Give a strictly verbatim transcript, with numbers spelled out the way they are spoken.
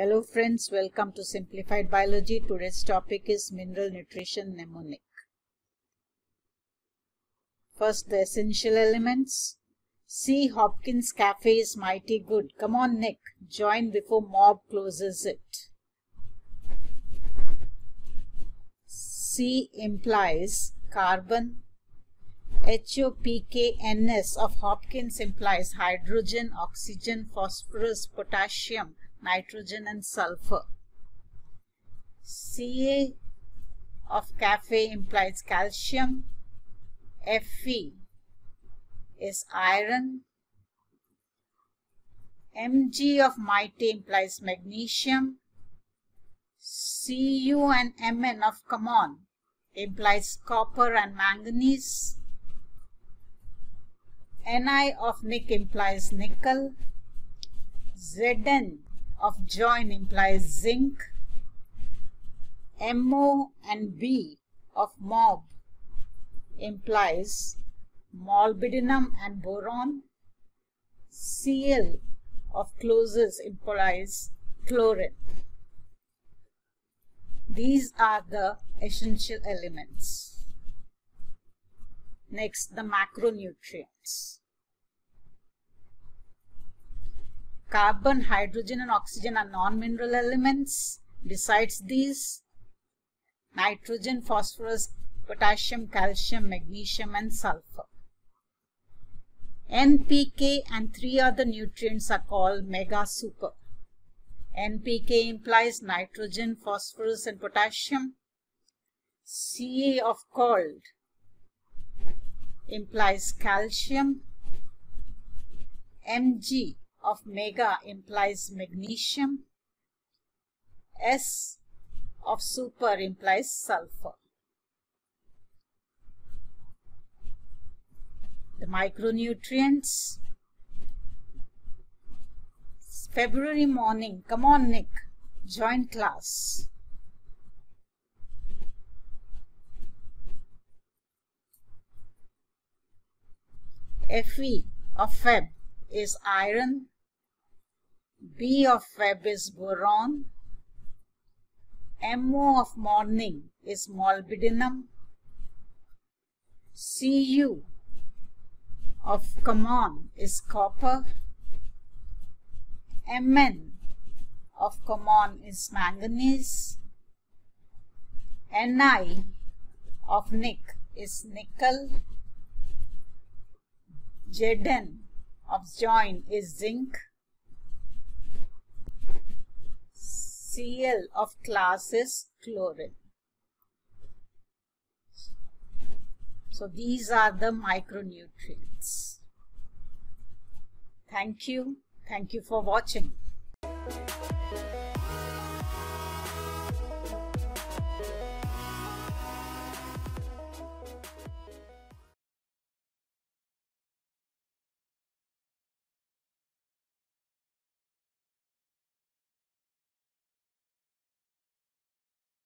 Hello friends, welcome to Simplified Biology. Today's topic is Mineral Nutrition Mnemonic. First, the essential elements. See Hopkins Cafe is mighty good. Come on Nick, join before mob closes it. C implies carbon. H O P K N S of Hopkins implies hydrogen, oxygen, phosphorus, potassium, nitrogen and sulfur. C A of cafe implies calcium. F E is iron. M G of mighty implies magnesium. C U and M N of come on implies copper and manganese. N I of nick implies nickel. Z N of join implies zinc. M O and B of mob implies molybdenum and boron. C L of closes implies chlorine. These are the essential elements. Next, the macronutrients. Carbon, hydrogen and oxygen are non-mineral elements. Besides these, nitrogen, phosphorus, potassium, calcium, magnesium and sulfur. N P K and three other nutrients are called mega super. N P K implies nitrogen, phosphorus and potassium. C A of cold implies calcium. M G of mega implies magnesium. S of super implies sulfur. The micronutrients. It's February morning. Come on, Nick. Join class. Fe of Feb is iron. B of Feb is boron. M O of morning is molybdenum. C U of come on is copper. M N of come on is manganese. N I of nick is nickel. Z N of join is zinc. C L of class is chlorine. So these are the micronutrients. Thank you. Thank you for watching.